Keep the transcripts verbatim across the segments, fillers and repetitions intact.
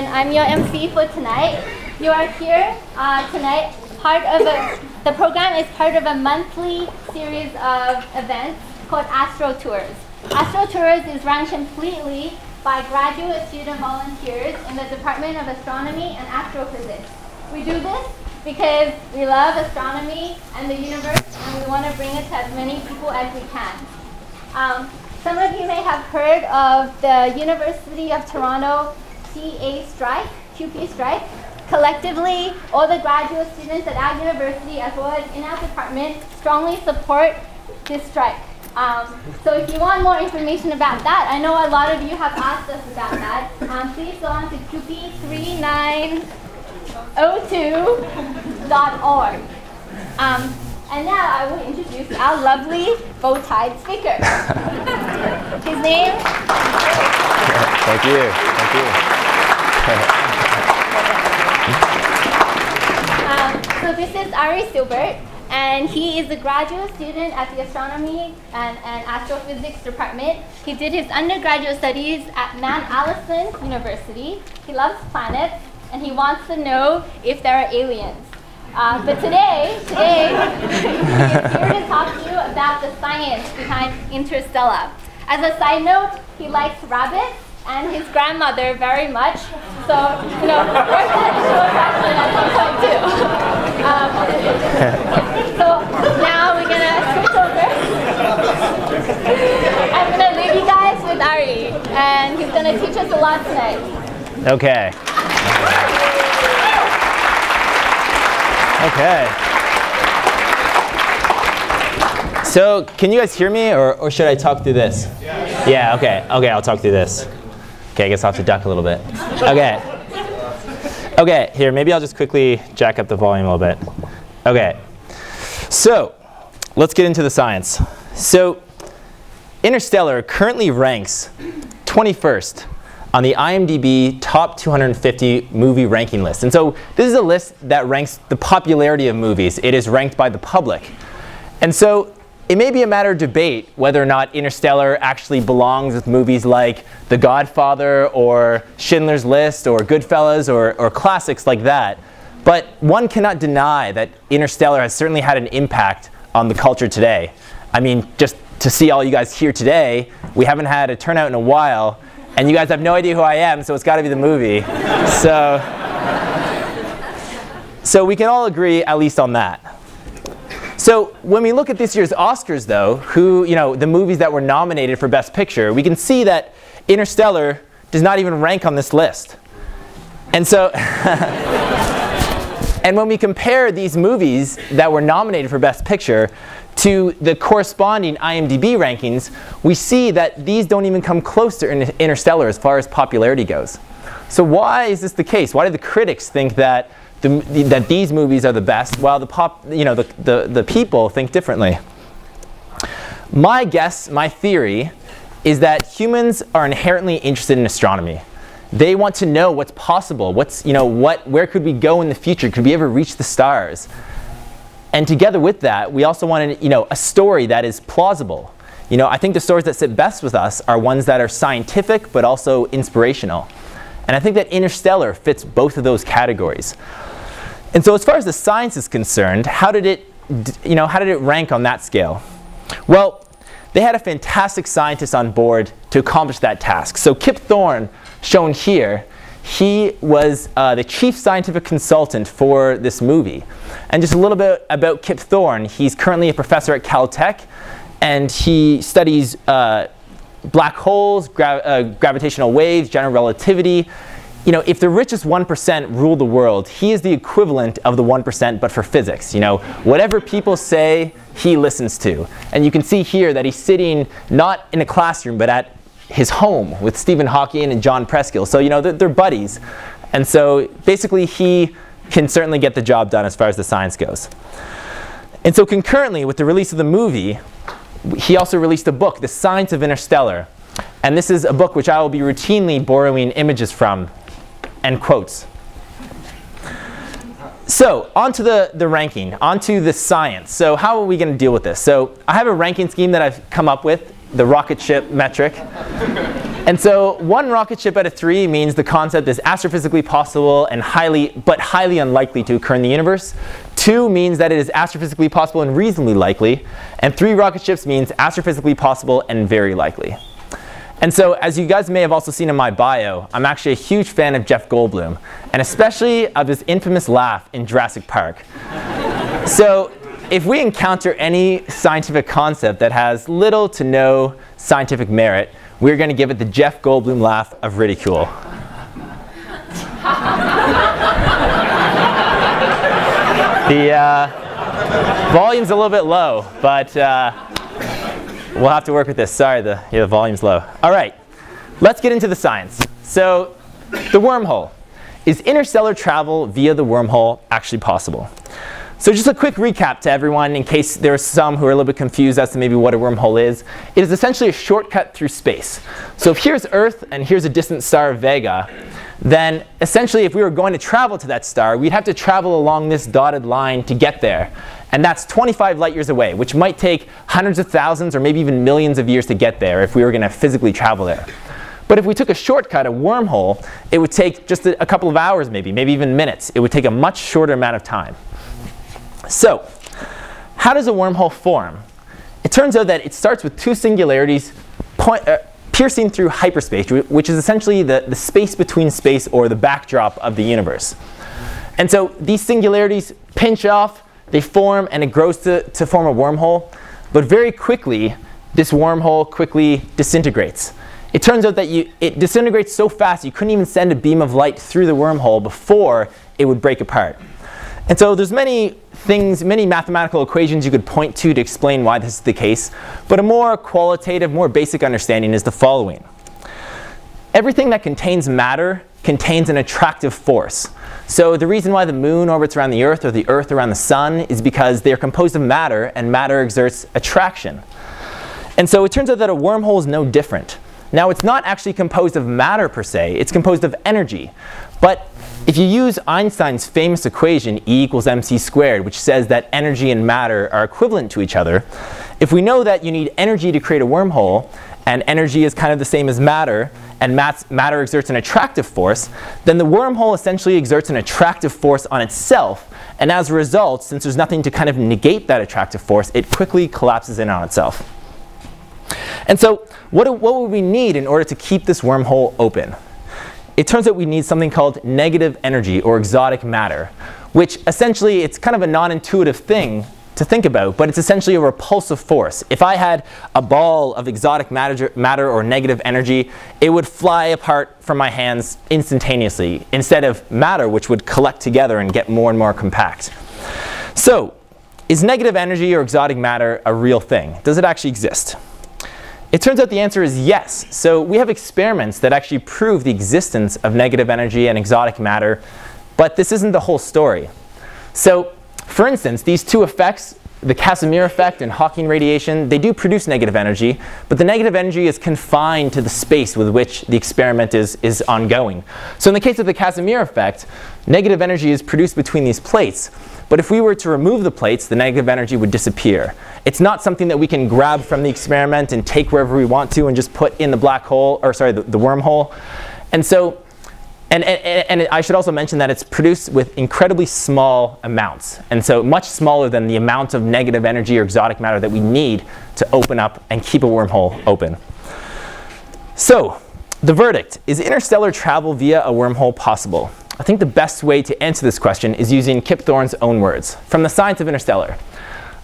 and I'm your M C for tonight. You are here uh, tonight. Part of a, the program is part of a monthly series of events called AstroTours. AstroTours is run completely by graduate student volunteers in the Department of Astronomy and Astrophysics. We do this because we love astronomy and the universe, and we want to bring it to as many people as we can. Um, some of you may have heard of the University of Toronto T A strike, Q P strike. Collectively, all the graduate students at our university, as well as in our department, strongly support this strike. Um, so if you want more information about that, I know a lot of you have asked us about that. Um, please go on to Q P three nine zero two dot org. Um, and now I will introduce our lovely bow-tied speaker. His name? Thank you. Thank you. So this is Ari Silburt, and he is a graduate student at the Astronomy and, and Astrophysics Department. He did his undergraduate studies at Mount Allison University. He loves planets, and he wants to know if there are aliens. Uh, but today, today, he's here to talk to you about the science behind Interstellar. As a side note, he likes rabbits and his grandmother very much, so, you know, we're going to show a fraction at some point too. Um, so now we're going to switch over. I'm going to leave you guys with Ari, and he's going to teach us a lot tonight. Okay. Okay. So, can you guys hear me, or, or should I talk through this? Yeah. Yeah, okay. Okay, I'll talk through this. Okay, I guess I'll have to duck a little bit. Okay. Okay, here, maybe I'll just quickly jack up the volume a little bit. Okay. So, let's get into the science. So, Interstellar currently ranks twenty-first on the I M D B top two hundred fifty movie ranking list. And so, this is a list that ranks the popularity of movies. It is ranked by the public. And so, it may be a matter of debate whether or not Interstellar actually belongs with movies like The Godfather or Schindler's List or Goodfellas or, or classics like that. But one cannot deny that Interstellar has certainly had an impact on the culture today. I mean, just to see all you guys here today, we haven't had a turnout in a while, and you guys have no idea who I am, so it's got to be the movie. so, so we can all agree at least on that. So when we look at this year's Oscars, though, who, you know, the movies that were nominated for Best Picture, we can see that Interstellar does not even rank on this list. And so, and when we compare these movies that were nominated for Best Picture to the corresponding I M D B rankings, we see that these don't even come close to inter Interstellar as far as popularity goes. So why is this the case? Why do the critics think that The, the, that these movies are the best, while the pop, you know, the, the, the people think differently? My guess, my theory, is that humans are inherently interested in astronomy. They want to know what's possible, what's, you know, what, where could we go in the future? Could we ever reach the stars? And together with that, we also want, you know, a story that is plausible. You know, I think the stories that sit best with us are ones that are scientific, but also inspirational. And I think that Interstellar fits both of those categories. And so as far as the science is concerned, how did it, you know, how did it rank on that scale? Well, they had a fantastic scientist on board to accomplish that task. So Kip Thorne, shown here, he was uh, the chief scientific consultant for this movie. And just a little bit about Kip Thorne, he's currently a professor at Caltech, and he studies uh, black holes, gra uh, gravitational waves, general relativity. You know, if the richest one percent ruled the world, he is the equivalent of the one percent, but for physics. You know, whatever people say, he listens to. And you can see here that he's sitting not in a classroom, but at his home with Stephen Hawking and John Preskill. So, you know, they're, they're buddies. And so, basically, he can certainly get the job done as far as the science goes. And so, concurrently with the release of the movie, he also released a book, The Science of Interstellar. And this is a book which I will be routinely borrowing images from and quotes. So, onto the, the ranking, onto the science. So, how are we going to deal with this? So, I have a ranking scheme that I've come up with, the rocket ship metric. And so one rocket ship out of three means the concept is astrophysically possible and highly, but highly unlikely to occur in the universe. Two means that it is astrophysically possible and reasonably likely. And three rocket ships means astrophysically possible and very likely. And so, as you guys may have also seen in my bio, I'm actually a huge fan of Jeff Goldblum, and especially of his infamous laugh in Jurassic Park. So, if we encounter any scientific concept that has little to no scientific merit, we're going to give it the Jeff Goldblum laugh of ridicule. The uh, volume's a little bit low, but uh, we'll have to work with this. Sorry, the, yeah, the volume's low. All right, let's get into the science. So, the wormhole. Is interstellar travel via the wormhole actually possible? So just a quick recap to everyone in case there are some who are a little bit confused as to maybe what a wormhole is. It is essentially a shortcut through space. So if here's Earth and here's a distant star, Vega, then essentially if we were going to travel to that star, we'd have to travel along this dotted line to get there. And that's twenty-five light years away, which might take hundreds of thousands or maybe even millions of years to get there if we were going to physically travel there. But if we took a shortcut, a wormhole, it would take just a couple of hours maybe, maybe even minutes. It would take a much shorter amount of time. So, how does a wormhole form? It turns out that it starts with two singularities point, uh, piercing through hyperspace, which is essentially the, the space between space or the backdrop of the universe. And so these singularities pinch off, they form, and it grows to, to form a wormhole. But very quickly, this wormhole quickly disintegrates. It turns out that you, it disintegrates so fast you couldn't even send a beam of light through the wormhole before it would break apart. And so there's many things, many mathematical equations you could point to to explain why this is the case, but a more qualitative, more basic understanding is the following. Everything that contains matter contains an attractive force. So the reason why the moon orbits around the Earth or the Earth around the sun is because they are composed of matter and matter exerts attraction. And so it turns out that a wormhole is no different. Now it's not actually composed of matter per se, it's composed of energy. But if you use Einstein's famous equation, E equals mc squared, which says that energy and matter are equivalent to each other, if we know that you need energy to create a wormhole, and energy is kind of the same as matter, and matter exerts an attractive force, then the wormhole essentially exerts an attractive force on itself, and as a result, since there's nothing to kind of negate that attractive force, it quickly collapses in on itself. And so, what, do, what would we need in order to keep this wormhole open? It turns out we need something called negative energy or exotic matter, which essentially it's kind of a non-intuitive thing to think about, but it's essentially a repulsive force. If I had a ball of exotic matter, matter or negative energy, it would fly apart from my hands instantaneously instead of matter, which would collect together and get more and more compact. So, is negative energy or exotic matter a real thing? Does it actually exist? It turns out the answer is yes. So we have experiments that actually prove the existence of negative energy and exotic matter, but this isn't the whole story. So, for instance, these two effects, the Casimir effect and Hawking radiation, they do produce negative energy, but the negative energy is confined to the space with which the experiment is, is ongoing. So in the case of the Casimir effect, negative energy is produced between these plates. But if we were to remove the plates, the negative energy would disappear. It's not something that we can grab from the experiment and take wherever we want to and just put in the black hole, or sorry, the, the wormhole. And so, and, and, and I should also mention that it's produced with incredibly small amounts. And so much smaller than the amount of negative energy or exotic matter that we need to open up and keep a wormhole open. So, the verdict. Is interstellar travel via a wormhole possible? I think the best way to answer this question is using Kip Thorne's own words from The Science of Interstellar.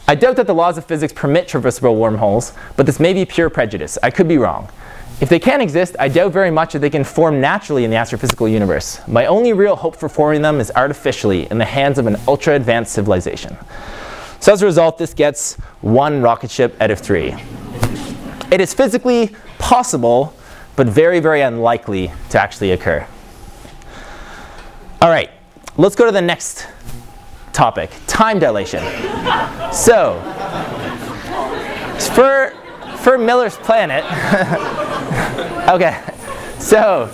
I doubt that the laws of physics permit traversable wormholes, but this may be pure prejudice. I could be wrong. If they can exist, I doubt very much that they can form naturally in the astrophysical universe. My only real hope for forming them is artificially in the hands of an ultra-advanced civilization. So as a result, this gets one rocket ship out of three. It is physically possible, but very, very unlikely to actually occur. All right, let's go to the next topic, time dilation. So, for, for Miller's planet, okay, so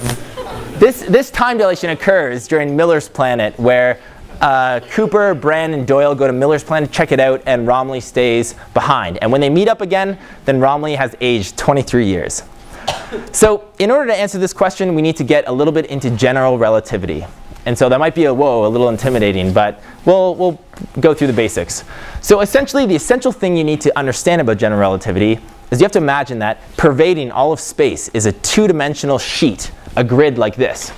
this, this time dilation occurs during Miller's planet where uh, Cooper, Brand, and Doyle go to Miller's planet, check it out, and Romilly stays behind. And when they meet up again, then Romilly has aged twenty-three years. So in order to answer this question, we need to get a little bit into general relativity. And so that might be a whoa, a little intimidating, but we'll, we'll go through the basics. So essentially, the essential thing you need to understand about general relativity is you have to imagine that pervading all of space is a two-dimensional sheet, a grid like this.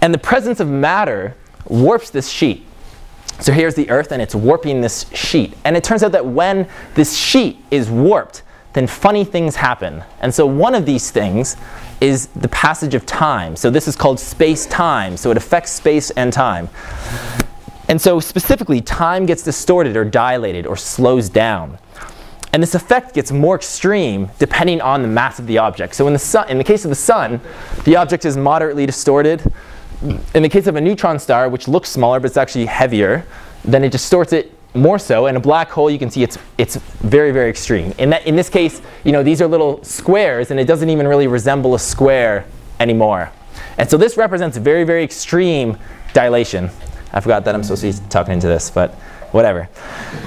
And the presence of matter warps this sheet. So here's the Earth, and it's warping this sheet. And it turns out that when this sheet is warped, then funny things happen. And so one of these things is the passage of time. So this is called space-time. So it affects space and time. And so specifically, time gets distorted or dilated or slows down. And this effect gets more extreme depending on the mass of the object. So in the, sun, in the case of the sun, the object is moderately distorted. In the case of a neutron star, which looks smaller but it's actually heavier, then it distorts it more so. And a black hole, you can see it's, it's very, very extreme. In, that, in this case, you know, these are little squares, and it doesn't even really resemble a square anymore. And so this represents very, very extreme dilation. I forgot that I'm supposed to be talking into this, but whatever.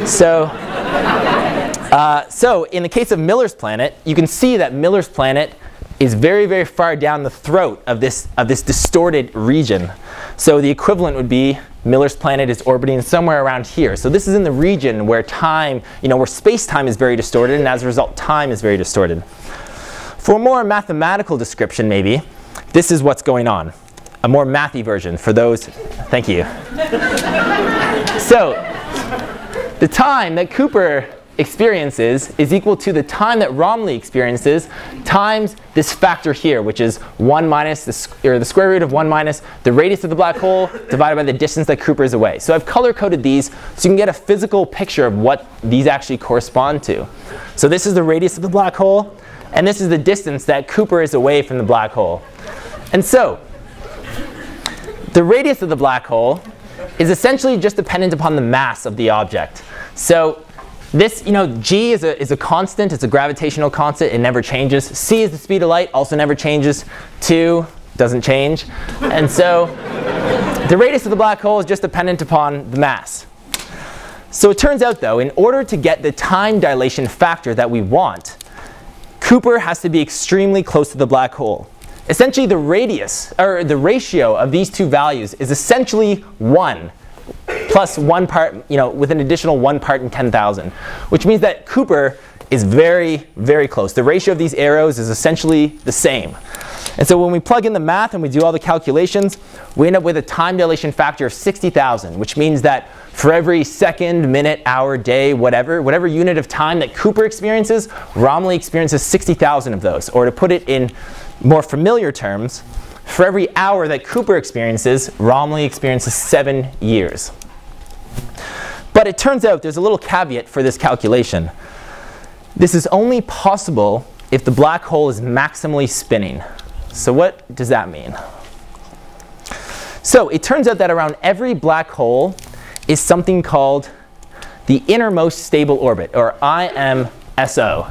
So, uh, so in the case of Miller's planet, you can see that Miller's planet is very, very far down the throat of this, of this distorted region. So the equivalent would be Miller's planet is orbiting somewhere around here. So this is in the region where time, you know, where space-time is very distorted, and as a result, time is very distorted. For a more mathematical description, maybe, this is what's going on. A more mathy version for those, thank you. So the time that Cooper experiences is equal to the time that Romilly experiences times this factor here, which is one minus the, or the square root of one minus the radius of the black hole divided by the distance that Cooper is away. So I've color coded these so you can get a physical picture of what these actually correspond to. So this is the radius of the black hole, and this is the distance that Cooper is away from the black hole. And so the radius of the black hole is essentially just dependent upon the mass of the object. So this, you know, g is a, is a constant, it's a gravitational constant, it never changes. C is the speed of light, also never changes. two doesn't change. And so the radius of the black hole is just dependent upon the mass. So it turns out, though, in order to get the time dilation factor that we want, Cooper has to be extremely close to the black hole. Essentially, the radius, or the ratio of these two values is essentially one. Plus one part, you know, with an additional one part in ten thousand, which means that Cooper is very, very close. The ratio of these arrows is essentially the same. And so when we plug in the math and we do all the calculations, we end up with a time dilation factor of sixty thousand, which means that for every second, minute, hour, day, whatever, whatever unit of time that Cooper experiences, Romilly experiences sixty thousand of those. Or to put it in more familiar terms, for every hour that Cooper experiences, Romilly experiences seven years. But it turns out there's a little caveat for this calculation. This is only possible if the black hole is maximally spinning. So what does that mean? So it turns out that around every black hole is something called the innermost stable orbit, or I M S O.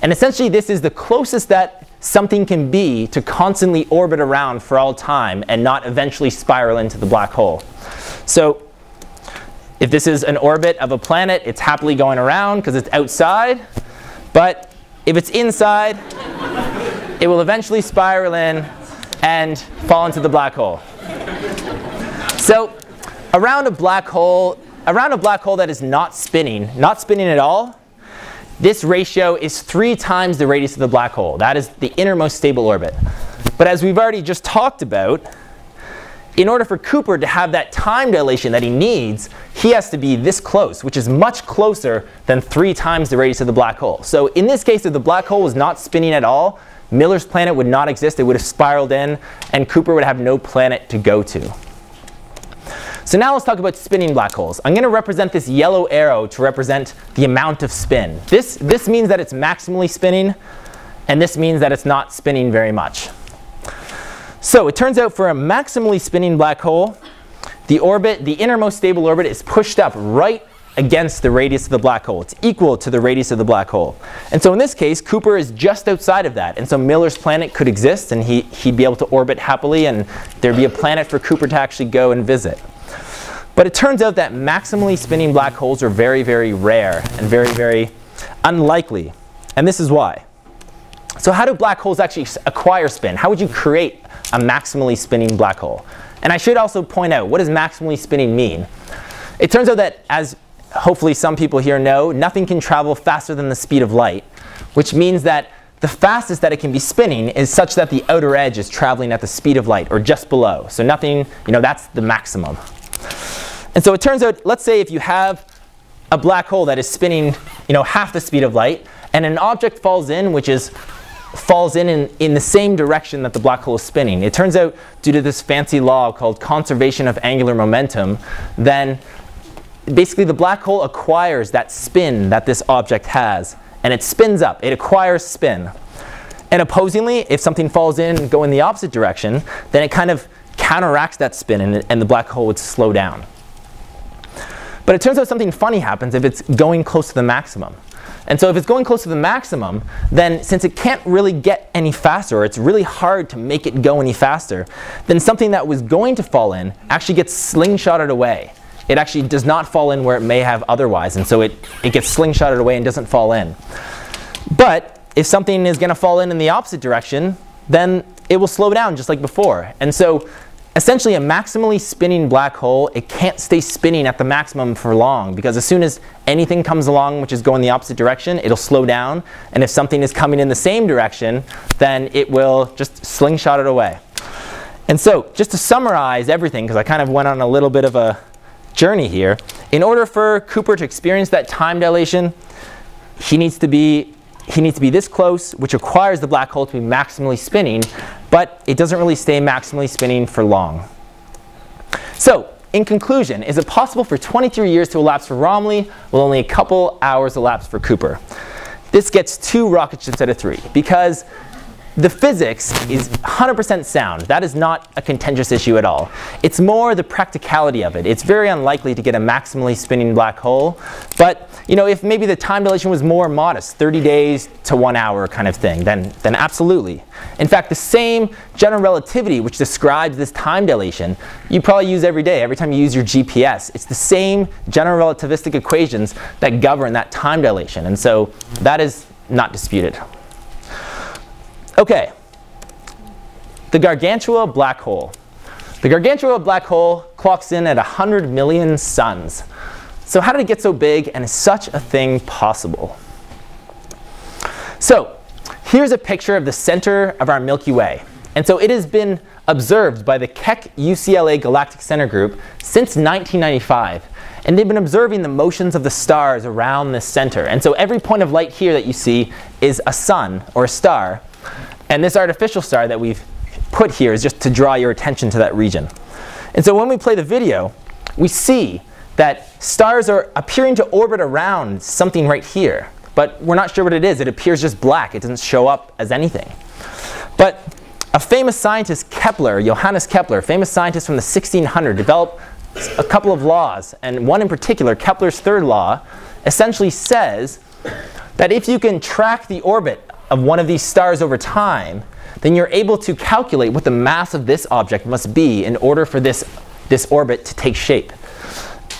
And essentially this is the closest that something can be to constantly orbit around for all time and not eventually spiral into the black hole. So if this is an orbit of a planet, it's happily going around because it's outside. But if it's inside, it will eventually spiral in and fall into the black hole. So around a black hole, around a black hole that is not spinning, not spinning at all, this ratio is three times the radius of the black hole. That is the innermost stable orbit. But as we've already just talked about, in order for Cooper to have that time dilation that he needs, he has to be this close, which is much closer than three times the radius of the black hole. So in this case, if the black hole was not spinning at all, Miller's planet would not exist. It would have spiraled in, and Cooper would have no planet to go to. So now let's talk about spinning black holes. I'm going to represent this yellow arrow to represent the amount of spin. This, this means that it's maximally spinning, and this means that it's not spinning very much. So it turns out for a maximally spinning black hole, the orbit, the innermost stable orbit is pushed up right against the radius of the black hole. It's equal to the radius of the black hole. And so in this case, Cooper is just outside of that. And so Miller's planet could exist, and he, he'd be able to orbit happily, and there'd be a planet for Cooper to actually go and visit. But it turns out that maximally spinning black holes are very, very rare and very, very unlikely. And this is why. So how do black holes actually acquire spin? How would you create a maximally spinning black hole? And I should also point out, what does maximally spinning mean? It turns out that, as hopefully some people here know, nothing can travel faster than the speed of light, which means that the fastest that it can be spinning is such that the outer edge is traveling at the speed of light, or just below. So nothing, you know, that's the maximum. And so it turns out, let's say if you have a black hole that is spinning, you know, half the speed of light, and an object falls in, which is falls in, in in the same direction that the black hole is spinning. It turns out, due to this fancy law called conservation of angular momentum, then basically the black hole acquires that spin that this object has, and it spins up. It acquires spin. And opposingly, if something falls in and go in the opposite direction, then it kind of counteracts that spin, and, and the black hole would slow down. But it turns out something funny happens if it's going close to the maximum. And so if it's going close to the maximum, then since it can't really get any faster, or it's really hard to make it go any faster, then something that was going to fall in actually gets slingshotted away. It actually does not fall in where it may have otherwise, and so it, it gets slingshotted away and doesn't fall in. But if something is going to fall in in the opposite direction, then it will slow down just like before. And so essentially, a maximally spinning black hole, it can't stay spinning at the maximum for long, because as soon as anything comes along which is going the opposite direction, it'll slow down. And if something is coming in the same direction, then it will just slingshot it away. And so, just to summarize everything, because I kind of went on a little bit of a journey here, in order for Cooper to experience that time dilation, he needs to be He needs to be this close, which requires the black hole to be maximally spinning, but it doesn't really stay maximally spinning for long. So, in conclusion, is it possible for twenty-three years to elapse for Romilly, while only a couple hours elapse for Cooper? This gets two rocket ships out of three, because the physics is one hundred percent sound. That is not a contentious issue at all. It's more the practicality of it. It's very unlikely to get a maximally spinning black hole, but you know, if maybe the time dilation was more modest, thirty days to one hour kind of thing, then, then absolutely. In fact, the same general relativity which describes this time dilation, you probably use every day, every time you use your G P S. It's the same general relativistic equations that govern that time dilation, and so that is not disputed. Okay, the Gargantua black hole. The Gargantua black hole clocks in at one hundred million suns. So how did it get so big, and is such a thing possible? So here's a picture of the center of our Milky Way. And so it has been observed by the Keck U C L A Galactic Center Group since nineteen ninety-five. And they've been observing the motions of the stars around this center. And so every point of light here that you see is a sun or a star. And this artificial star that we've put here is just to draw your attention to that region. And so when we play the video, we see that stars are appearing to orbit around something right here. But we're not sure what it is. It appears just black. It doesn't show up as anything. But a famous scientist, Kepler, Johannes Kepler, famous scientist from the sixteen hundreds, developed a couple of laws. And one in particular, Kepler's third law, essentially says that if you can track the orbit of one of these stars over time, then you're able to calculate what the mass of this object must be in order for this, this orbit to take shape.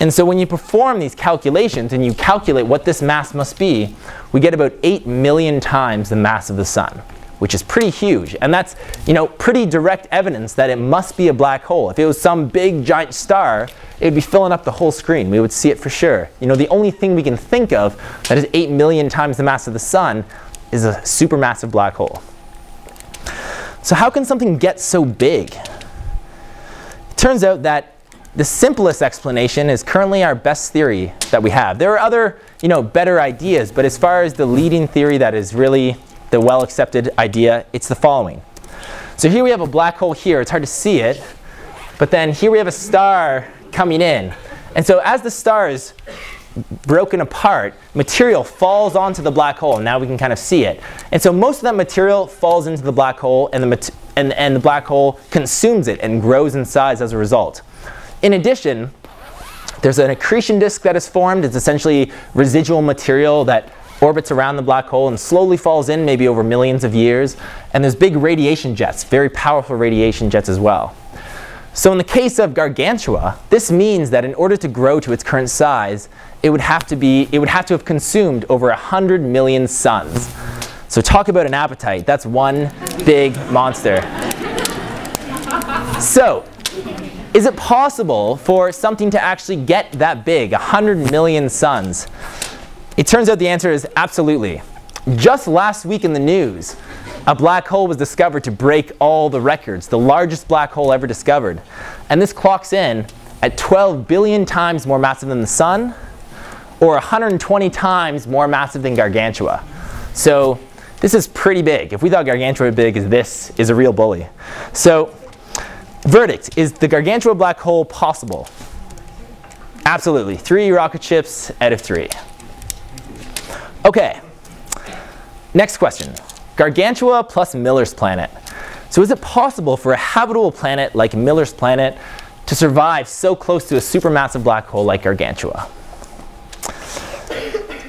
And so when you perform these calculations and you calculate what this mass must be, we get about eight million times the mass of the sun, which is pretty huge. And that's, you know, pretty direct evidence that it must be a black hole. If it was some big giant star, it would be filling up the whole screen. We would see it for sure. You know, the only thing we can think of that is eight million times the mass of the sun is a supermassive black hole. So how can something get so big? It turns out that the simplest explanation is currently our best theory that we have. There are other, you know, better ideas, but as far as the leading theory that is really the well-accepted idea, it's the following. So here we have a black hole here. It's hard to see it, but then here we have a star coming in. And so as the star is broken apart, material falls onto the black hole. Now we can kind of see it. And so most of that material falls into the black hole, and the, mat and, and the black hole consumes it and grows in size as a result. In addition, there's an accretion disk that is formed. It's essentially residual material that orbits around the black hole and slowly falls in, maybe over millions of years. And there's big radiation jets, very powerful radiation jets as well. So in the case of Gargantua, this means that in order to grow to its current size, it would have to be, it would have to have consumed over a hundred million suns. So talk about an appetite. That's one big monster. So, is it possible for something to actually get that big, one hundred million suns? It turns out the answer is absolutely. Just last week in the news, a black hole was discovered to break all the records, the largest black hole ever discovered. And this clocks in at twelve billion times more massive than the sun, or one hundred twenty times more massive than Gargantua. So this is pretty big. If we thought Gargantua was big, this is a real bully. So verdict, is the Gargantua black hole possible? Absolutely. Three rocket ships out of three. Okay, next question. Gargantua plus Miller's planet. So is it possible for a habitable planet like Miller's planet to survive so close to a supermassive black hole like Gargantua?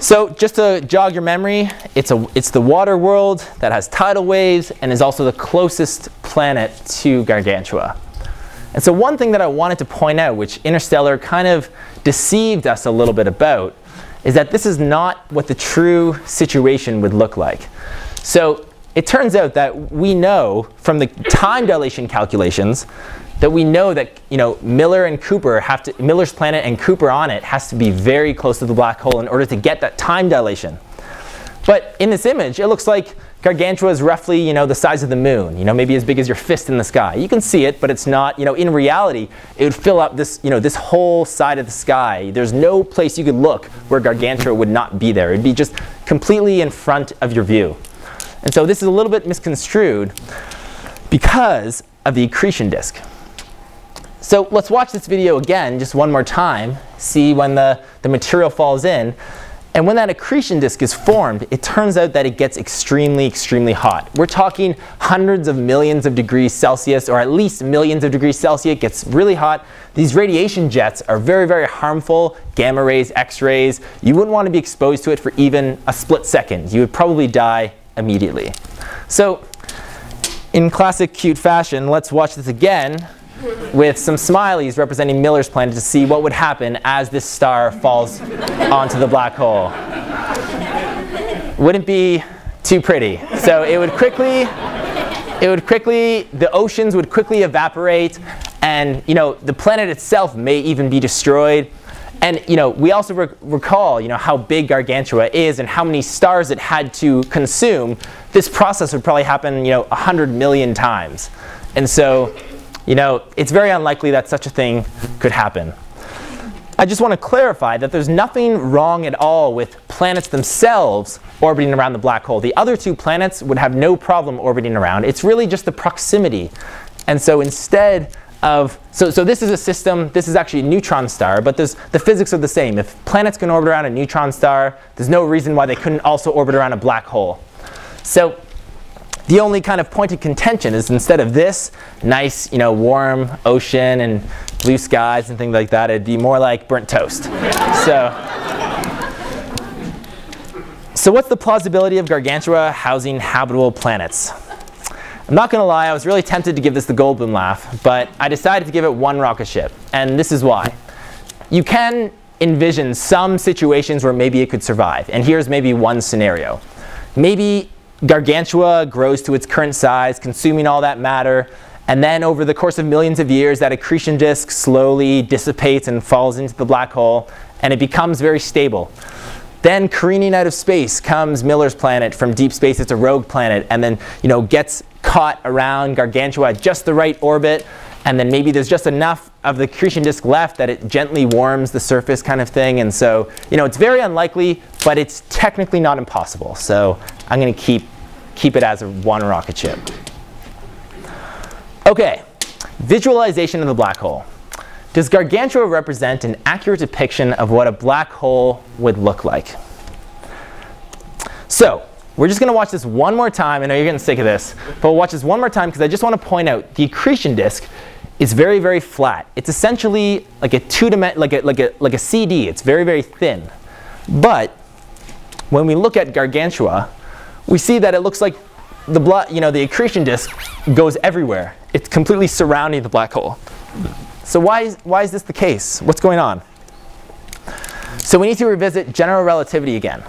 So just to jog your memory, it's, a, it's the water world that has tidal waves and is also the closest planet to Gargantua. And so one thing that I wanted to point out, which Interstellar kind of deceived us a little bit about, is that this is not what the true situation would look like. So it turns out that we know from the time dilation calculations that we know that, you know, Miller and Cooper have to, Miller's planet and Cooper on it has to be very close to the black hole in order to get that time dilation. But in this image, it looks like Gargantua is roughly, you know, the size of the moon, you know, maybe as big as your fist in the sky. You can see it, but it's not, you know, in reality, it would fill up this, you know, this whole side of the sky. There's no place you could look where Gargantua would not be there. It'd be just completely in front of your view. And so this is a little bit misconstrued because of the accretion disk. So let's watch this video again, just one more time, see when the, the material falls in. And when that accretion disk is formed, it turns out that it gets extremely, extremely hot. We're talking hundreds of millions of degrees Celsius, or at least millions of degrees Celsius. It gets really hot. These radiation jets are very, very harmful. Gamma rays, X-rays. You wouldn't want to be exposed to it for even a split second. You would probably die immediately. So in classic cute fashion, let's watch this again with some smileys representing Miller's planet to see what would happen as this star falls onto the black hole. Wouldn't be too pretty. So it would quickly, it would quickly, the oceans would quickly evaporate, and, you know, the planet itself may even be destroyed. And, you know, we also rec recall, you know, how big Gargantua is and how many stars it had to consume. This process would probably happen, you know, one hundred million times. And so, you know, it's very unlikely that such a thing could happen. I just want to clarify that there's nothing wrong at all with planets themselves orbiting around the black hole. The other two planets would have no problem orbiting around. It's really just the proximity. And so instead of, so, so this is a system, this is actually a neutron star, but there's, the physics are the same. If planets can orbit around a neutron star, there's no reason why they couldn't also orbit around a black hole. So the only kind of point of contention is instead of this nice, you know, warm ocean and blue skies and things like that, it'd be more like burnt toast. so, so what's the plausibility of Gargantua housing habitable planets? I'm not gonna lie, I was really tempted to give this the Goldblum laugh, but I decided to give it one rocket ship, and this is why. You can envision some situations where maybe it could survive, and here's maybe one scenario. Maybe Gargantua grows to its current size, consuming all that matter, and then over the course of millions of years, that accretion disk slowly dissipates and falls into the black hole, and it becomes very stable. Then careening out of space comes Miller's planet from deep space. It's a rogue planet, and then, you know, gets caught around Gargantua at just the right orbit, and then maybe there's just enough of the accretion disk left that it gently warms the surface kind of thing. And so, you know, it's very unlikely, but it's technically not impossible. So I'm gonna keep, keep it as a one rocket ship. Okay, visualization of the black hole. Does Gargantua represent an accurate depiction of what a black hole would look like? So, we're just gonna watch this one more time. I know you're getting sick of this, but we'll watch this one more time because I just wanna point out the accretion disk is very, very flat. It's essentially like a two-dimensional, like a, like a, like a C D. It's very, very thin. But when we look at Gargantua, we see that it looks like the, bla you know, the accretion disk goes everywhere. It's completely surrounding the black hole. So why is, why is this the case? What's going on? So we need to revisit general relativity again.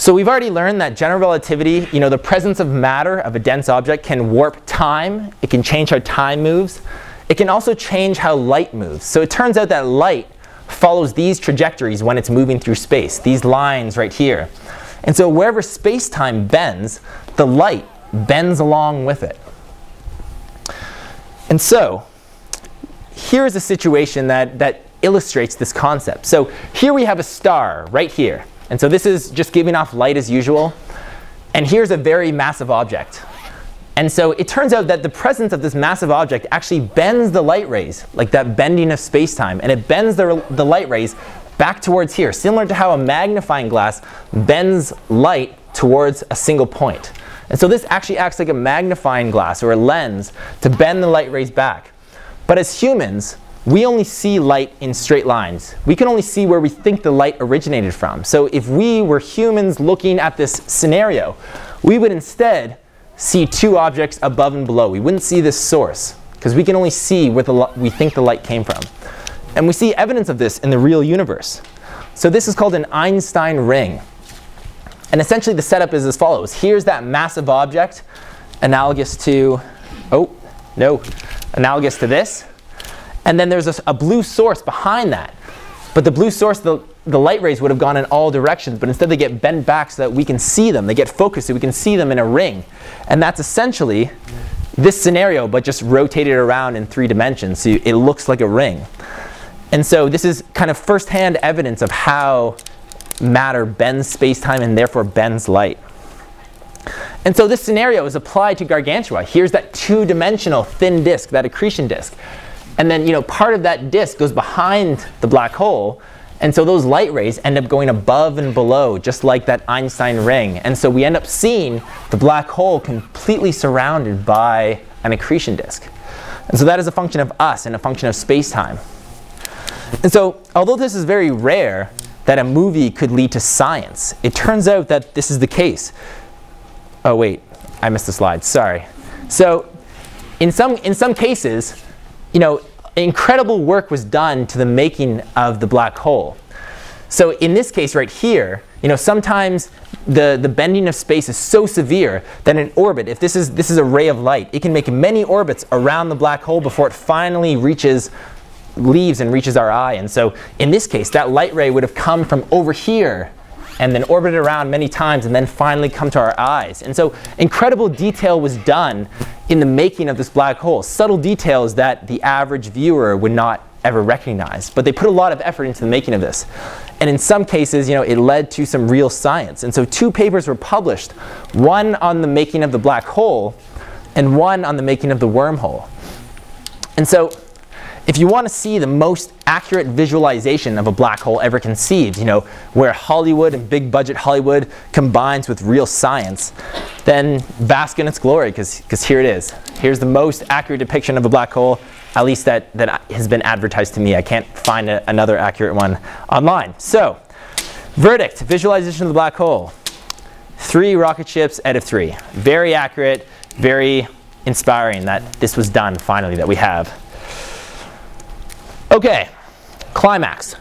So we've already learned that general relativity, you know, the presence of matter of a dense object can warp time. It can change how time moves. It can also change how light moves. So it turns out that light follows these trajectories when it's moving through space, these lines right here. And so wherever space-time bends, the light bends along with it. And so here's a situation that, that illustrates this concept. So here we have a star right here. And so this is just giving off light as usual. And here's a very massive object. And so it turns out that the presence of this massive object actually bends the light rays, like that bending of space-time. And it bends the, the light rays back towards here, similar to how a magnifying glass bends light towards a single point. And so this actually acts like a magnifying glass or a lens to bend the light rays back. But as humans, we only see light in straight lines. We can only see where we think the light originated from. So if we were humans looking at this scenario, we would instead see two objects above and below. We wouldn't see this source because we can only see where the we think the light came from. And we see evidence of this in the real universe. So this is called an Einstein ring. And essentially the setup is as follows. Here's that massive object analogous to, oh, no, analogous to this. And then there's a, a blue source behind that. But the blue source, the, the light rays would have gone in all directions, but instead they get bent back so that we can see them. They get focused so we can see them in a ring. And that's essentially this scenario, but just rotated around in three dimensions. So you, it looks like a ring. And so this is kind of firsthand evidence of how matter bends space-time and therefore bends light. And so this scenario is applied to Gargantua. Here's that two-dimensional thin disk, that accretion disk. And then, you know, part of that disk goes behind the black hole, and so those light rays end up going above and below, just like that Einstein ring. And so we end up seeing the black hole completely surrounded by an accretion disk. And so that is a function of us and a function of space-time. And so, although this is very rare that a movie could lead to science, it turns out that this is the case. Oh wait, I missed the slide, sorry. So, in some, in some cases, you know, incredible work was done to the making of the black hole. So in this case right here, you know, sometimes the, the bending of space is so severe that an orbit, if this is, this is a ray of light, it can make many orbits around the black hole before it finally reaches, leaves and reaches our eye. And so in this case, that light ray would have come from over here and then orbited around many times and then finally come to our eyes. And so incredible detail was done in the making of this black hole, subtle details that the average viewer would not ever recognize. But they put a lot of effort into the making of this. And in some cases, you know, it led to some real science. And so two papers were published, one on the making of the black hole and one on the making of the wormhole. And so if you want to see the most accurate visualization of a black hole ever conceived, you know, where Hollywood and big budget Hollywood combines with real science, then bask in its glory, because because here it is. Here's the most accurate depiction of a black hole, at least that, that has been advertised to me. I can't find a, another accurate one online. So, verdict, visualization of the black hole. Three rocket ships out of three. Very accurate, very inspiring that this was done finally, that we have. Okay, climax.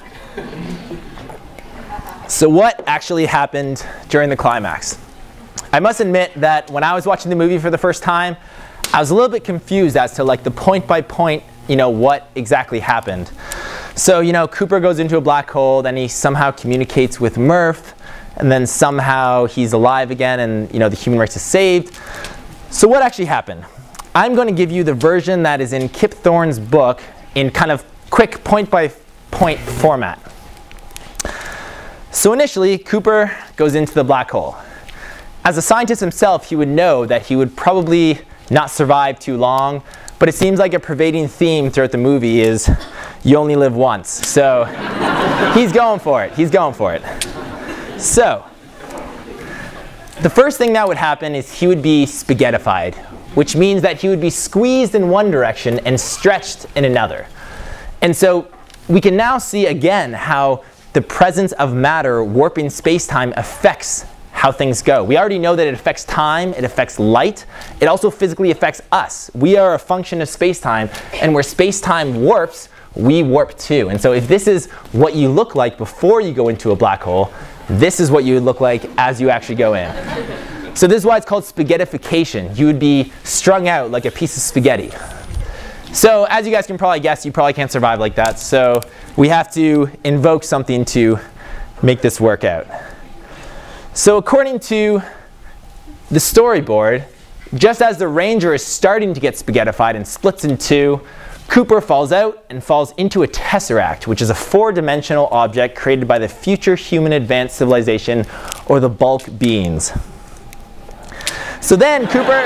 So what actually happened during the climax? I must admit that when I was watching the movie for the first time, I was a little bit confused as to like the point by point, you know, what exactly happened. So, you know, Cooper goes into a black hole, then he somehow communicates with Murph, and then somehow he's alive again and, you know, the human race is saved. So what actually happened? I'm going to give you the version that is in Kip Thorne's book in kind of quick point-by-point format. So initially, Cooper goes into the black hole. As a scientist himself, he would know that he would probably not survive too long, but it seems like a pervading theme throughout the movie is you only live once. So he's going for it. He's going for it. So the first thing that would happen is he would be spaghettified, which means that he would be squeezed in one direction and stretched in another. And so we can now see again how the presence of matter warping space-time affects how things go. We already know that it affects time, it affects light, it also physically affects us. We are a function of space-time, and where space-time warps, we warp too. And so if this is what you look like before you go into a black hole, this is what you would look like as you actually go in. So this is why it's called spaghettification. You would be strung out like a piece of spaghetti. So as you guys can probably guess, you probably can't survive like that. So we have to invoke something to make this work out. So according to the storyboard, just as the Ranger is starting to get spaghettified and splits in two, Cooper falls out and falls into a tesseract, which is a four-dimensional object created by the future human advanced civilization, or the bulk beings. So then Cooper,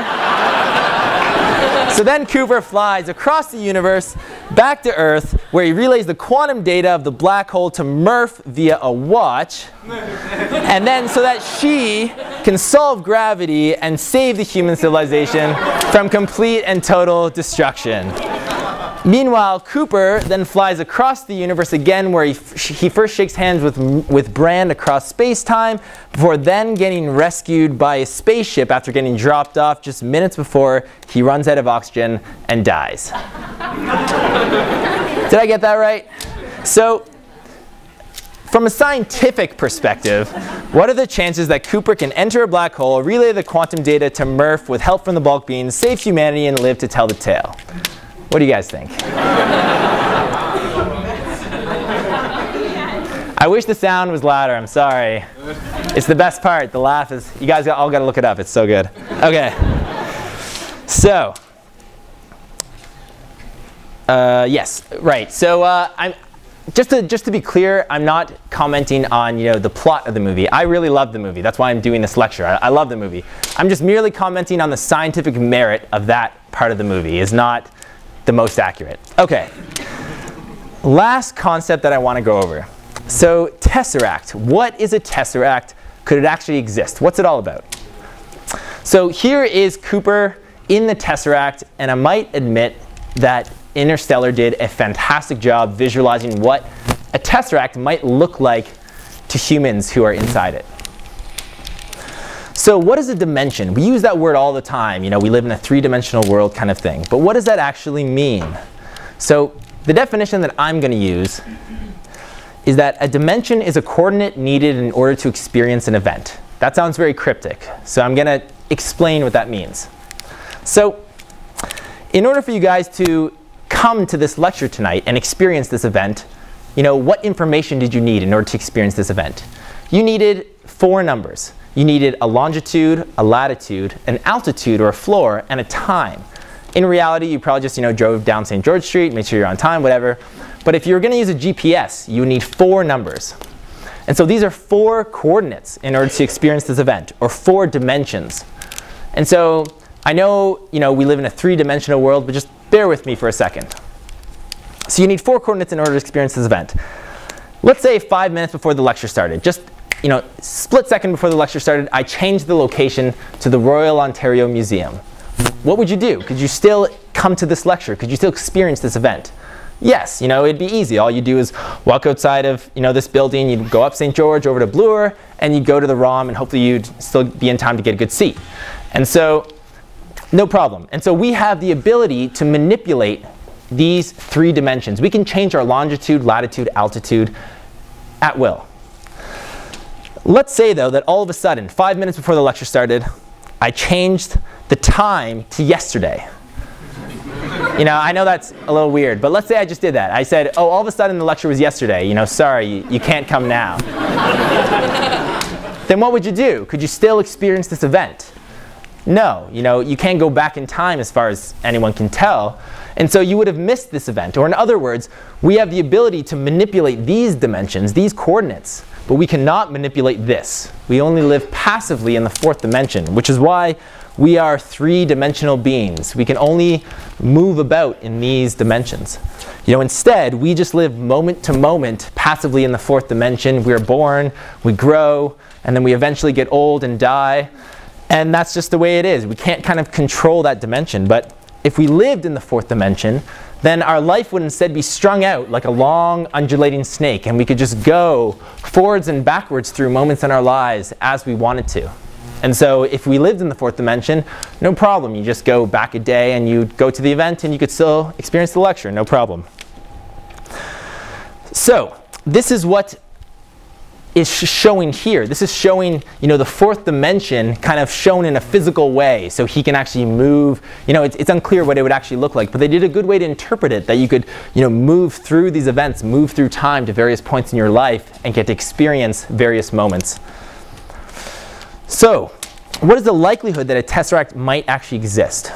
so then Cooper flies across the universe back to Earth, where he relays the quantum data of the black hole to Murph via a watch, and then so that she can solve gravity and save the human civilization from complete and total destruction. Meanwhile, Cooper then flies across the universe again, where he, he first shakes hands with, with Brand across space-time, before then getting rescued by a spaceship after getting dropped off just minutes before he runs out of oxygen and dies. Did I get that right? So, from a scientific perspective, what are the chances that Cooper can enter a black hole, relay the quantum data to Murph with help from the bulk beings, save humanity, and live to tell the tale? What do you guys think? I wish the sound was louder, I'm sorry. It's the best part, the laugh is, you guys all gotta look it up, it's so good. Okay, so, uh, yes, right, so uh, I'm, just to, just to be clear, I'm not commenting on, you know, the plot of the movie. I really love the movie, that's why I'm doing this lecture, I, I love the movie. I'm just merely commenting on the scientific merit of that part of the movie. It's not the most accurate. Okay, last concept that I want to go over. So tesseract, what is a tesseract? Could it actually exist? What's it all about? So here is Cooper in the tesseract, and I might admit that Interstellar did a fantastic job visualizing what a tesseract might look like to humans who are inside it. So what is a dimension? We use that word all the time, you know, we live in a three-dimensional world kind of thing. But what does that actually mean? So the definition that I'm going to use is that a dimension is a coordinate needed in order to experience an event. That sounds very cryptic, so I'm going to explain what that means. So in order for you guys to come to this lecture tonight and experience this event, you know, what information did you need in order to experience this event? You needed four numbers. You needed a longitude, a latitude, an altitude or a floor, and a time. In reality, you probably just, you know, drove down Saint George Street, made sure you're on time, whatever. But if you're going to use a G P S, you need four numbers. And so these are four coordinates in order to experience this event, or four dimensions. And so I know, you know, we live in a three-dimensional world, but just bear with me for a second. So you need four coordinates in order to experience this event. Let's say five minutes before the lecture started, just you know, split second before the lecture started, I changed the location to the Royal Ontario Museum. What would you do? Could you still come to this lecture? Could you still experience this event? Yes, you know, it'd be easy. All you do is walk outside of, you know, this building, you'd go up Saint George, over to Bloor, and you'd go to the ROM, and hopefully you'd still be in time to get a good seat. And so, no problem. And so we have the ability to manipulate these three dimensions. We can change our longitude, latitude, altitude at will. Let's say, though, that all of a sudden, five minutes before the lecture started, I changed the time to yesterday. You know, I know that's a little weird, but let's say I just did that. I said, oh, all of a sudden the lecture was yesterday. You know, sorry, you, you can't come now. Then what would you do? Could you still experience this event? No, you know, you can't go back in time as far as anyone can tell. And so you would have missed this event. Or in other words, we have the ability to manipulate these dimensions, these coordinates. But we cannot manipulate this. We only live passively in the fourth dimension, which is why we are three-dimensional beings. We can only move about in these dimensions. You know, instead, we just live moment to moment passively in the fourth dimension. We're born, we grow, and then we eventually get old and die. And that's just the way it is. We can't kind of control that dimension. But if we lived in the fourth dimension, then our life would instead be strung out like a long undulating snake, and we could just go forwards and backwards through moments in our lives as we wanted to. And so if we lived in the fourth dimension, no problem. You just go back a day and you go to the event and you could still experience the lecture, no problem. So this is what is sh showing here. This is showing, you know, the fourth dimension kind of shown in a physical way, so he can actually move. You know, it's, it's unclear what it would actually look like, but they did a good way to interpret it, that you could, you know, move through these events, move through time to various points in your life and get to experience various moments. So what is the likelihood that a tesseract might actually exist?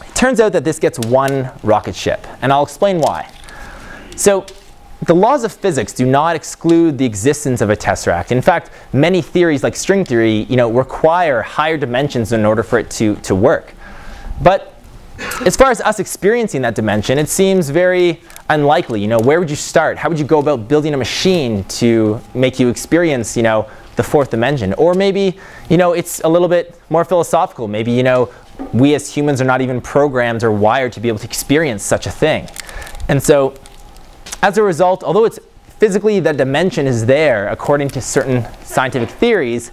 It turns out that this gets one rocket ship, and I'll explain why. So the laws of physics do not exclude the existence of a tesseract. In fact, many theories like string theory, you know, require higher dimensions in order for it to, to work. But as far as us experiencing that dimension, it seems very unlikely. You know, where would you start? How would you go about building a machine to make you experience, you know, the fourth dimension? Or maybe, you know, it's a little bit more philosophical. Maybe, you know, we as humans are not even programmed or wired to be able to experience such a thing. And so, as a result, although it's physically the dimension is there according to certain scientific theories,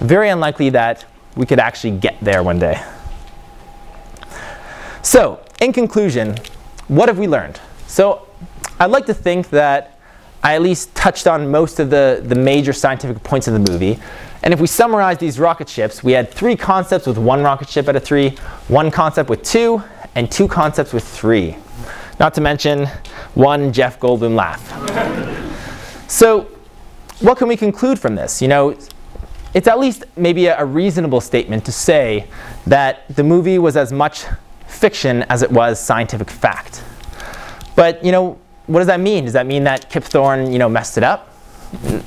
very unlikely that we could actually get there one day. So, in conclusion, what have we learned? So, I'd like to think that I at least touched on most of the, the major scientific points of the movie. And if we summarize these rocket ships, we had three concepts with one rocket ship out of three, one concept with two, and two concepts with three. Not to mention one Jeff Goldblum laugh. So what can we conclude from this? You know, it's at least maybe a, a reasonable statement to say that the movie was as much fiction as it was scientific fact. But, you know, what does that mean? Does that mean that Kip Thorne, you know, messed it up?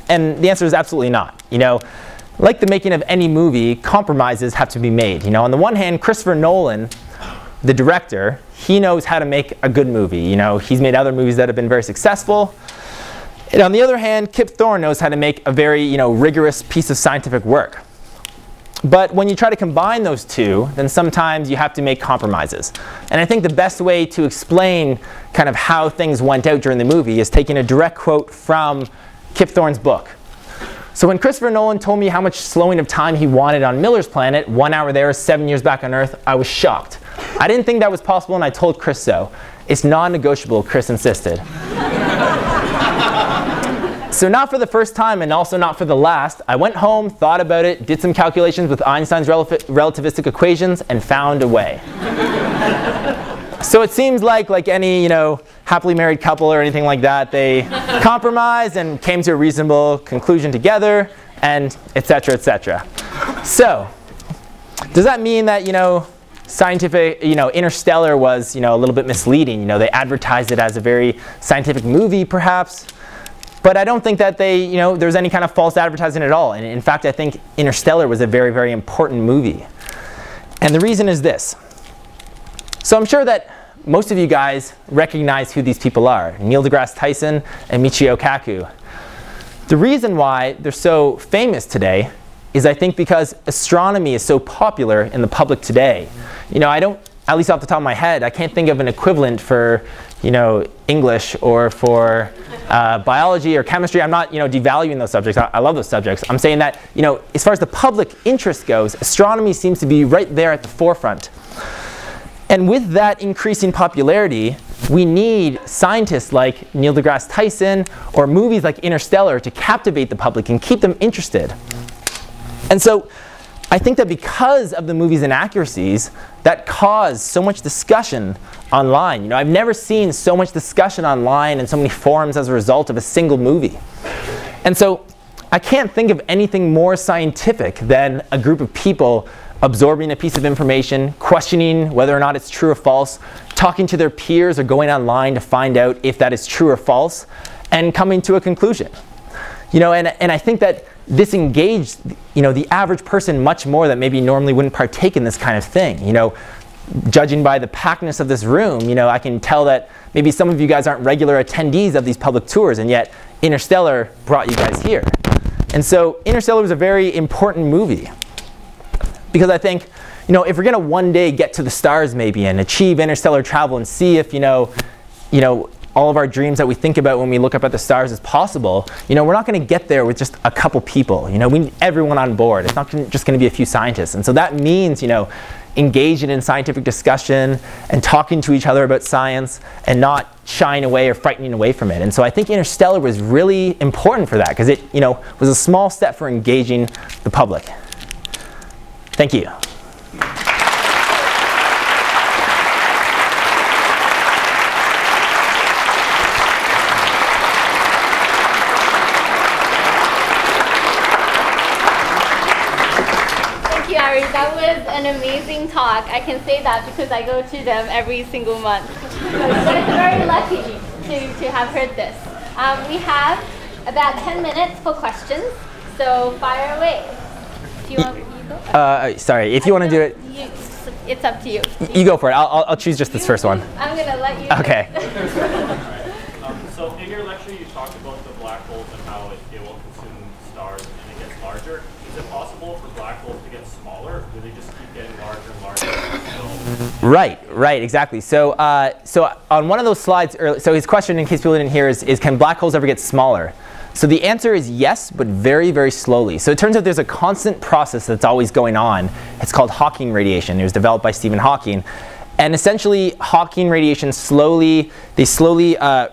And the answer is absolutely not. You know, like the making of any movie, compromises have to be made. You know, on the one hand, Christopher Nolan, the director, he knows how to make a good movie. You know, he's made other movies that have been very successful. And on the other hand, Kip Thorne knows how to make a very, you know, rigorous piece of scientific work. But when you try to combine those two, then sometimes you have to make compromises. And I think the best way to explain kind of how things went out during the movie is taking a direct quote from Kip Thorne's book. So when Christopher Nolan told me how much slowing of time he wanted on Miller's Planet, one hour there, seven years back on Earth, I was shocked. I didn't think that was possible, and I told Chris so. It's non-negotiable, Chris insisted. So not for the first time, and also not for the last, I went home, thought about it, did some calculations with Einstein's rel relativistic equations, and found a way. So it seems like, like any, you know, happily married couple or anything like that, they compromised and came to a reasonable conclusion together, and et cetera, et cetera. So does that mean that, you know, scientific, you know, Interstellar was, you know, a little bit misleading? You know, they advertised it as a very scientific movie, perhaps. But I don't think that they, you know, there's any kind of false advertising at all. And in fact, I think Interstellar was a very, very important movie. And the reason is this. So I'm sure that most of you guys recognize who these people are, Neil deGrasse Tyson and Michio Kaku. The reason why they're so famous today is, I think, because astronomy is so popular in the public today. You know, I don't, at least off the top of my head, I can't think of an equivalent for, you know, English or for uh, biology or chemistry. I'm not, you know, devaluing those subjects. I, I love those subjects. I'm saying that, you know, as far as the public interest goes, astronomy seems to be right there at the forefront. And with that increasing popularity, we need scientists like Neil deGrasse Tyson or movies like Interstellar to captivate the public and keep them interested. And so I think that because of the movie's inaccuracies, that caused so much discussion online. You know, I've never seen so much discussion online and so many forums as a result of a single movie. And so I can't think of anything more scientific than a group of people absorbing a piece of information, questioning whether or not it's true or false, talking to their peers or going online to find out if that is true or false, and coming to a conclusion. You know, and, and I think that this engaged, you know, the average person much more that maybe normally wouldn't partake in this kind of thing. You know, judging by the packedness of this room, you know, I can tell that maybe some of you guys aren't regular attendees of these public tours, and yet Interstellar brought you guys here. And so Interstellar was a very important movie, because I think, you know, if we're going to one day get to the stars maybe and achieve interstellar travel and see if, you know, you know, all of our dreams that we think about when we look up at the stars is possible, you know, we're not going to get there with just a couple people. You know, we need everyone on board. It's not just going to be a few scientists. And so that means, you know, engaging in scientific discussion and talking to each other about science and not shying away or frightening away from it. And so I think Interstellar was really important for that, because it, you know, was a small step for engaging the public. Thank you. An amazing talk. I can say that because I go to them every single month. But I'm very lucky to, to have heard this. Um, we have about ten minutes for questions, so fire away. Do you want you go? Uh, sorry, if you I want to do it. You, it's up to you. You, you go for it. I'll, I'll choose just this you, first one. I'm going to let you. Okay. um, so in your lecture, you talked about the black holes and how it, it will consume stars and it gets larger. Is it possible for black holes to get smaller? Do they just keep getting larger and larger? So right, right, exactly. So, uh, so on one of those slides, early, so his question, in case people didn't hear, is, is can black holes ever get smaller? So the answer is yes, but very, very slowly. So it turns out there's a constant process that's always going on. It's called Hawking radiation. It was developed by Stephen Hawking. And essentially, Hawking radiation slowly, they slowly, uh,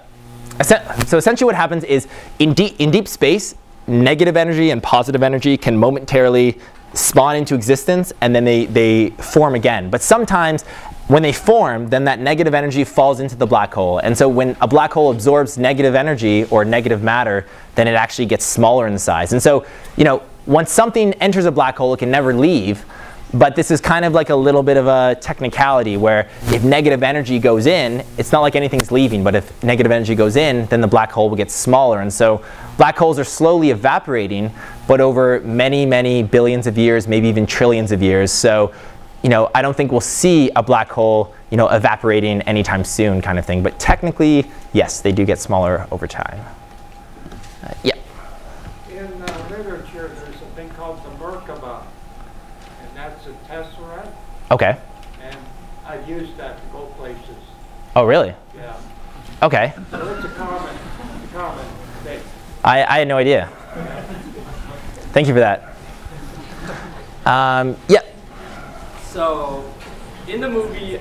so essentially what happens is in, de in deep space, negative energy and positive energy can momentarily spawn into existence, and then they, they form again. But sometimes when they form, then that negative energy falls into the black hole. And so when a black hole absorbs negative energy or negative matter, then it actually gets smaller in size. And so, you know, once something enters a black hole, it can never leave. But this is kind of like a little bit of a technicality where if negative energy goes in, it's not like anything's leaving, but if negative energy goes in, then the black hole will get smaller. And so black holes are slowly evaporating, but over many, many billions of years, maybe even trillions of years. So, you know, I don't think we'll see a black hole, you know, evaporating anytime soon kind of thing. But technically, yes, they do get smaller over time. Uh, yeah. In uh, literature, there's a thing called the Merkaba. That's a tesseract. Okay. And I've used that to go places. Oh, really? Yeah. Okay. So it's a common, it's a common thing. I, I had no idea. Thank you for that. Um, yeah. So in the movie,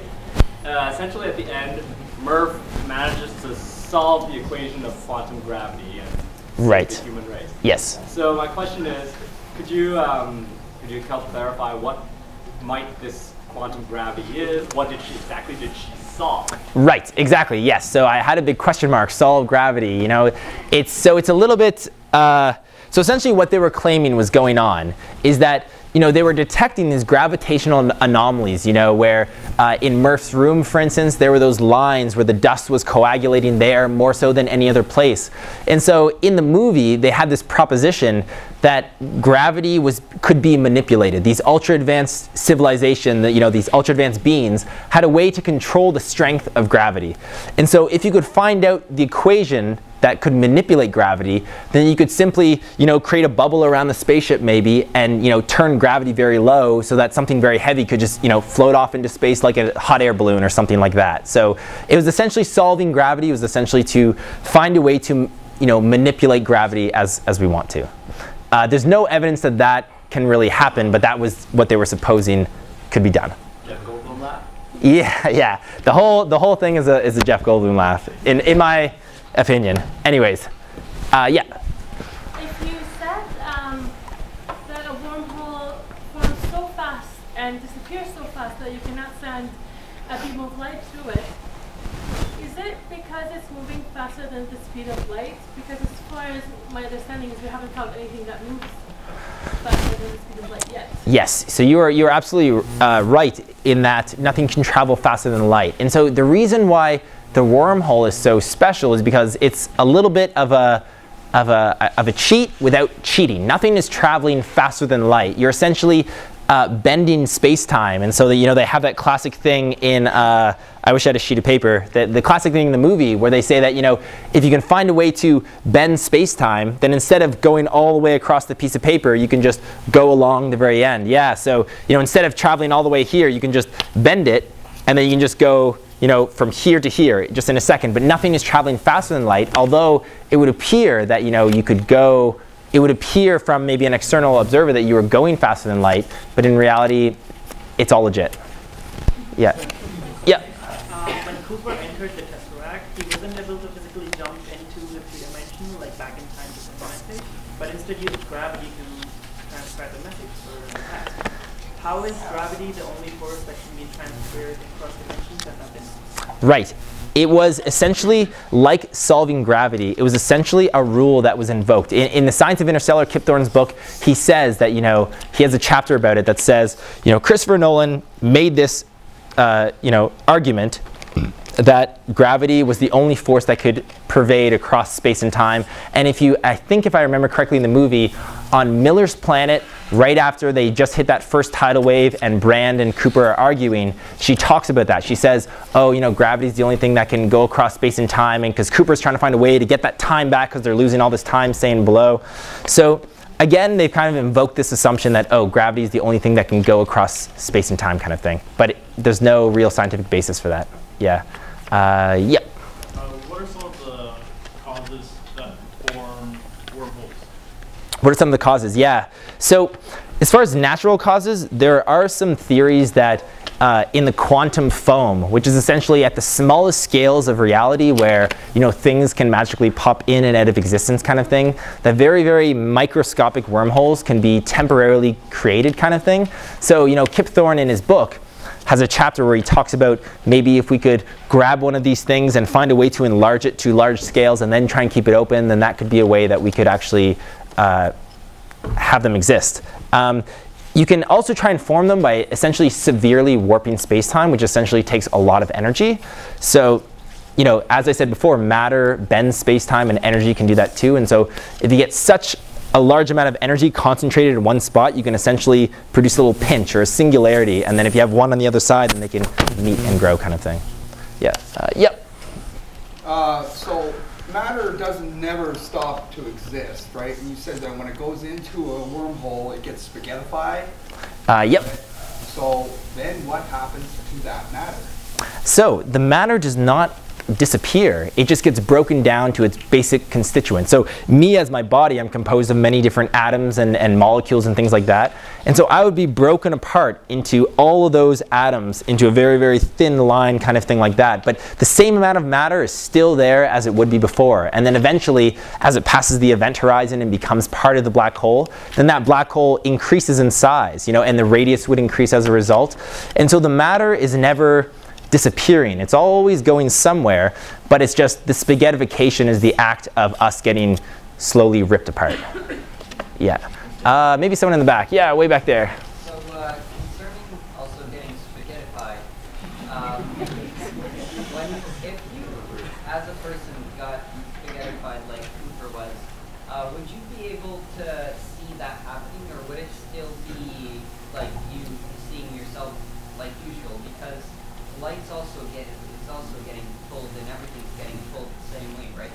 uh, essentially at the end, Murph manages to solve the equation of quantum gravity and right. the human race. Yes. So my question is, could you... Um, Could you help clarify what might this quantum gravity is? What did she exactly did she solve? Right, exactly, yes. So I had a big question mark, solve gravity, you know. It's, so it's a little bit, uh, so essentially what they were claiming was going on is that, you know, they were detecting these gravitational anomalies, you know, where uh, in Murph's room, for instance, there were those lines where the dust was coagulating there more so than any other place. And so in the movie, they had this proposition that gravity was, could be manipulated. These ultra-advanced civilization, you know, these ultra-advanced beings had a way to control the strength of gravity. And so if you could find out the equation that could manipulate gravity, then you could simply, you know, create a bubble around the spaceship maybe and, you know, turn gravity very low so that something very heavy could just, you know, float off into space like a hot air balloon or something like that. So it was essentially solving gravity. It was essentially to find a way to, you know, manipulate gravity as, as we want to. Uh, there's no evidence that that can really happen, but that was what they were supposing could be done. Jeff Goldblum laugh? Yeah, yeah. The whole, the whole thing is a, is a Jeff Goldblum laugh, in, in my opinion. Anyways, uh, yeah. If you said um, that a wormhole forms so fast and disappears so fast that you cannot send a beam of light through it, is it because it's moving faster than the speed of light? Because as far as my understanding is, we haven't found anything that moves faster than the speed of light yet. Yes, so you are, you are absolutely uh, right in that nothing can travel faster than light. And so the reason why the wormhole is so special is because it's a little bit of a, of a, of a cheat without cheating. Nothing is traveling faster than light. You're essentially uh, bending space-time, and so that, you know, they have that classic thing in, uh, I wish I had a sheet of paper, the, the classic thing in the movie where they say that, you know, if you can find a way to bend space-time, then instead of going all the way across the piece of paper, you can just go along the very end. Yeah, so, you know, instead of traveling all the way here, you can just bend it, and then you can just go, you know, from here to here, just in a second. But nothing is traveling faster than light, although it would appear that, you know, you could go, it would appear from maybe an external observer that you were going faster than light, but in reality, it's all legit. Yeah. Yeah. Uh, when Cooper entered the tesseract, he wasn't able to physically jump into the three-dimensional, like back in time to send a message, but instead used gravity to transfer the message for the past. How is gravity the only force that can be transferred across dimensions and nothing else? Right. It was essentially like solving gravity. It was essentially a rule that was invoked. In, in The Science of Interstellar, Kip Thorne's book, he says that, you know, he has a chapter about it that says, you know, Christopher Nolan made this, uh, you know, argument that gravity was the only force that could pervade across space and time. And if you, I think if I remember correctly in the movie, on Miller's Planet, right after they just hit that first tidal wave and Brand and Cooper are arguing, she talks about that. She says, oh, you know, gravity's the only thing that can go across space and time, and because Cooper's trying to find a way to get that time back because they're losing all this time staying below. So again, they've kind of invoked this assumption that, oh, gravity's the only thing that can go across space and time kind of thing. But it, there's no real scientific basis for that. Yeah. Uh, yeah. Uh, what are some of the causes that form wormholes? What are some of the causes? Yeah. So, as far as natural causes, there are some theories that uh, in the quantum foam, which is essentially at the smallest scales of reality where, you know, things can magically pop in and out of existence kind of thing, that very, very microscopic wormholes can be temporarily created kind of thing. So, you know, Kip Thorne in his book has a chapter where he talks about maybe if we could grab one of these things and find a way to enlarge it to large scales and then try and keep it open, then that could be a way that we could actually uh, have them exist. Um, you can also try and form them by essentially severely warping space-time, which essentially takes a lot of energy. So, you know, as I said before, matter bends space-time, and energy can do that too. And so if you get such a large amount of energy concentrated in one spot, you can essentially produce a little pinch or a singularity, and then if you have one on the other side, then they can meet and grow kind of thing. Yeah. Uh, yep. Uh, so matter doesn't never stop to exist, right? And you said that when it goes into a wormhole, it gets spaghettified. Uh, yep. So then what happens to that matter? So the matter does not disappear. It just gets broken down to its basic constituents. So me as my body, I'm composed of many different atoms and, and molecules and things like that. And so I would be broken apart into all of those atoms into a very, very thin line kind of thing like that. But the same amount of matter is still there as it would be before. And then eventually, as it passes the event horizon and becomes part of the black hole, then that black hole increases in size, you know, and the radius would increase as a result. And so the matter is never disappearing. It's always going somewhere, but it's just the spaghettification is the act of us getting slowly ripped apart. Yeah. Uh, maybe someone in the back. Yeah, way back there. So uh, concerning also getting spaghettified, um, when, if you, as a person, got spaghettified like Cooper was, uh, would you be able to see that happening, or would it still be like you seeing yourself like usual? Because light's also getting, it's also getting pulled, and everything's getting pulled the same way, right?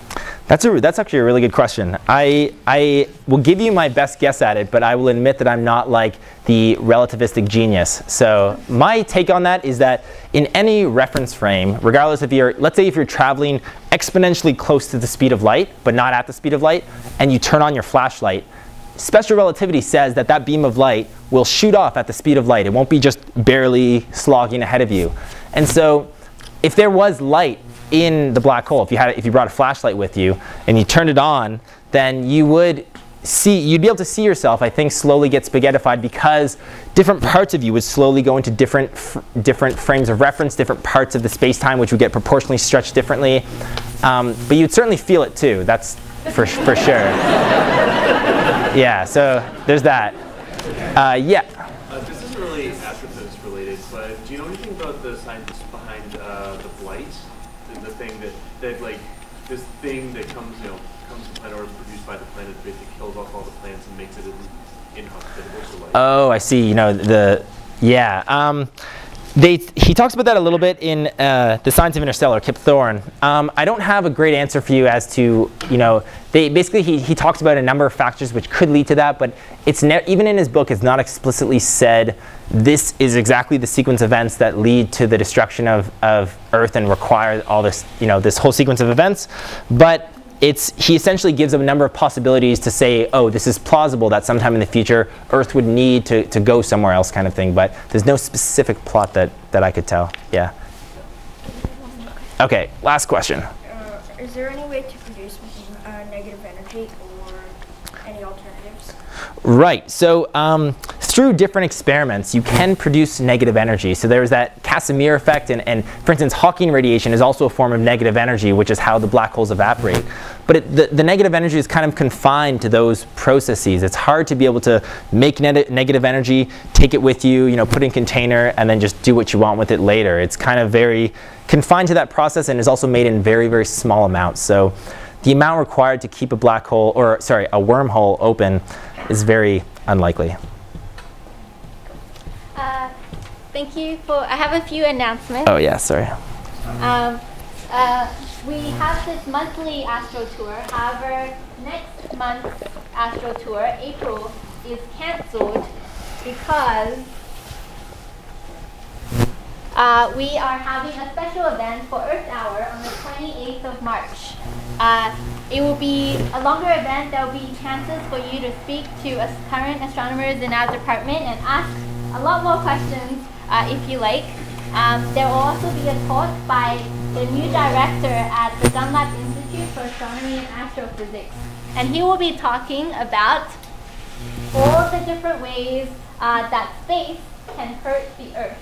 That's, a, that's actually a really good question. I, I will give you my best guess at it, but I will admit that I'm not like the relativistic genius. So my take on that is that in any reference frame, regardless if you're, let's say if you're traveling exponentially close to the speed of light, but not at the speed of light, and you turn on your flashlight, special relativity says that that beam of light will shoot off at the speed of light. It won't be just barely slogging ahead of you. And so if there was light in the black hole, if you, had, if you brought a flashlight with you and you turned it on, then you would see, you'd be able to see yourself, I think, slowly get spaghettified because different parts of you would slowly go into different, different frames of reference, different parts of the space-time, which would get proportionally stretched differently. Um, but you'd certainly feel it too. That's for, for sure. Yeah, so there's that. Uh, yeah. Uh, this isn't really astrophys related, but do you know anything about the science behind uh, the blight? The thing that, that like this thing that comes, you know, comes from planet or is produced by the planet, basically kills off all the planets and makes it inhospitable to life. Oh, I see. You know the yeah. Um, They, he talks about that a little bit in uh, The Science of Interstellar, Kip Thorne. Um, I don't have a great answer for you as to, you know, they, basically he, he talks about a number of factors which could lead to that, but it's even in his book it's not explicitly said this is exactly the sequence of events that lead to the destruction of, of Earth and require all this, you know, this whole sequence of events. But it's, he essentially gives a number of possibilities to say, oh, this is plausible that sometime in the future Earth would need to, to go somewhere else kind of thing, but there's no specific plot that, that I could tell. Yeah. Okay, last question. Uh, is there any way to produce uh, negative energy or any alternatives? Right, so um, through different experiments, you can produce negative energy. So there's that Casimir effect, and, and for instance, Hawking radiation is also a form of negative energy, which is how the black holes evaporate. But it, the, the negative energy is kind of confined to those processes. It's hard to be able to make ne negative energy, take it with you, you know, put it in a container, and then just do what you want with it later. It's kind of very confined to that process, and is also made in very, very small amounts. So the amount required to keep a black hole, or sorry, a wormhole open is very unlikely. Uh, thank you for, I have a few announcements. Oh yeah, sorry. Um, uh, we have this monthly Astro Tour, however, next month's Astro Tour, April, is cancelled because uh, we are having a special event for Earth Hour on the twenty-eighth of March. Uh, it will be a longer event. There will be chances for you to speak to as current astronomers in our department and ask a lot more questions uh, if you like. Um, there will also be a talk by the new director at the Dunlap Institute for Astronomy and Astrophysics. And he will be talking about all the different ways uh, that space can hurt the Earth.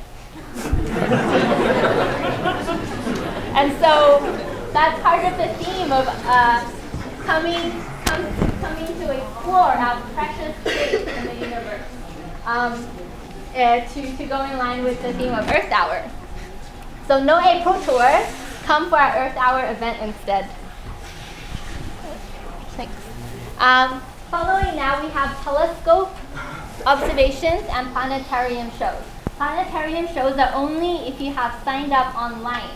And so, that's part of the theme of uh, coming, come, coming to explore our precious space in the universe, um, uh, to, to go in line with the theme of Earth Hour. So no April tour, come for our Earth Hour event instead. Thanks. Um, following now, we have telescope observations and planetarium shows. Planetarium shows are only if you have signed up online.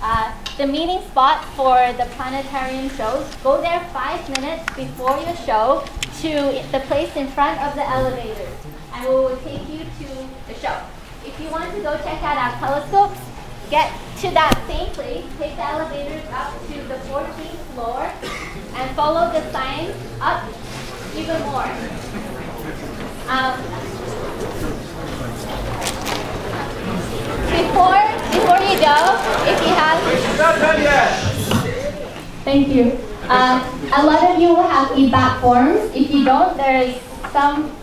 Uh, the meeting spot for the planetarium shows, go there five minutes before your show to the place in front of the elevators, and we will take you to the show. If you want to go check out our telescopes, get to that same place, take the elevators up to the fourteenth floor, and follow the signs up even more. Um, Before, before you go, if you have... It's not done yet! Thank you. Um, a lot of you will have feedback forms. If you don't, there's some...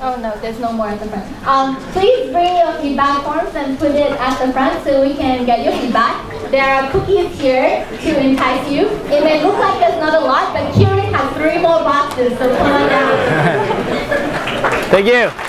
Oh no, there's no more at the front. Um, please bring your feedback forms and put it at the front so we can get your feedback. There are cookies here to entice you. It may look like there's not a lot, but Kieran has three more boxes, so come on down. Thank you.